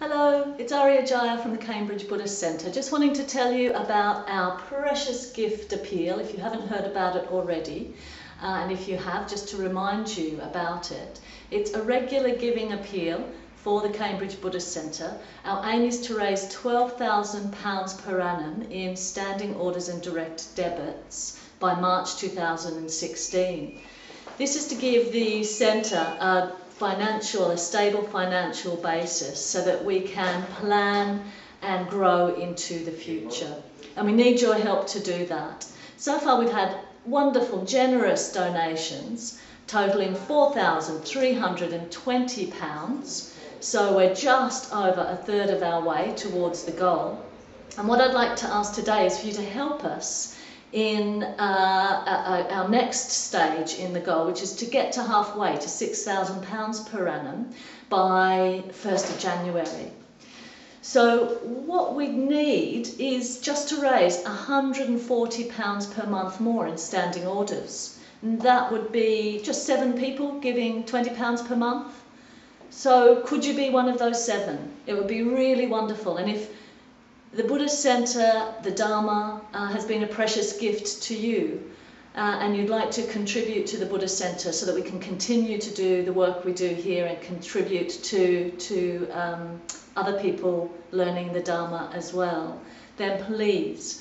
Hello, it's Arya Jaya from the Cambridge Buddhist Centre, just wanting to tell you about our precious gift appeal, if you haven't heard about it already, and if you have, just to remind you about it. It's a regular giving appeal for the Cambridge Buddhist Centre. Our aim is to raise £12,000 per annum in standing orders and direct debits by March 2016. This is to give the centre a stable financial basis so that we can plan and grow into the future. And we need your help to do that. So far we've had wonderful, generous donations totaling £4,320. So we're just over a third of our way towards the goal. And what I'd like to ask today is for you to help us in our next stage in the goal, which is to get to halfway to £6,000 per annum by 1st of January. So what we need is just to raise £140 per month more in standing orders. And that would be just 7 people giving £20 per month. So could you be one of those 7? It would be really wonderful. And if the Buddhist Centre, the Dharma, has been a precious gift to you and you'd like to contribute to the Buddhist Centre so that we can continue to do the work we do here and contribute to other people learning the Dharma as well, then please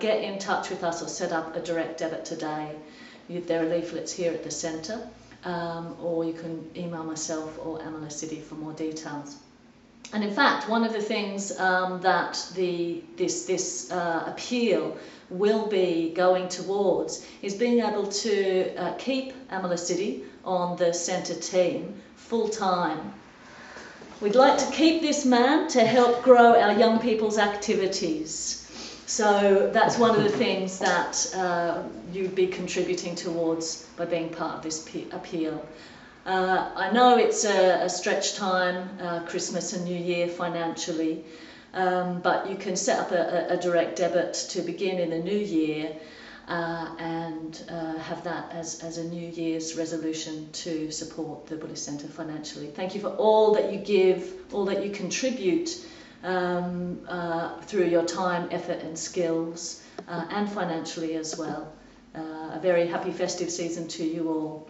get in touch with us or set up a direct debit today. There are leaflets here at the centre, or you can email myself or Amala City for more details. And in fact, one of the things that this appeal will be going towards is being able to keep Amala City on the centre team full time. We'd like to keep this man to help grow our young people's activities. So that's one of the things that you'd be contributing towards by being part of this appeal. I know it's a stretch time, Christmas and New Year financially, but you can set up a direct debit to begin in the new year and have that as a New Year's resolution to support the Buddhist Centre financially. Thank you for all that you give, all that you contribute through your time, effort and skills and financially as well. A very happy festive season to you all.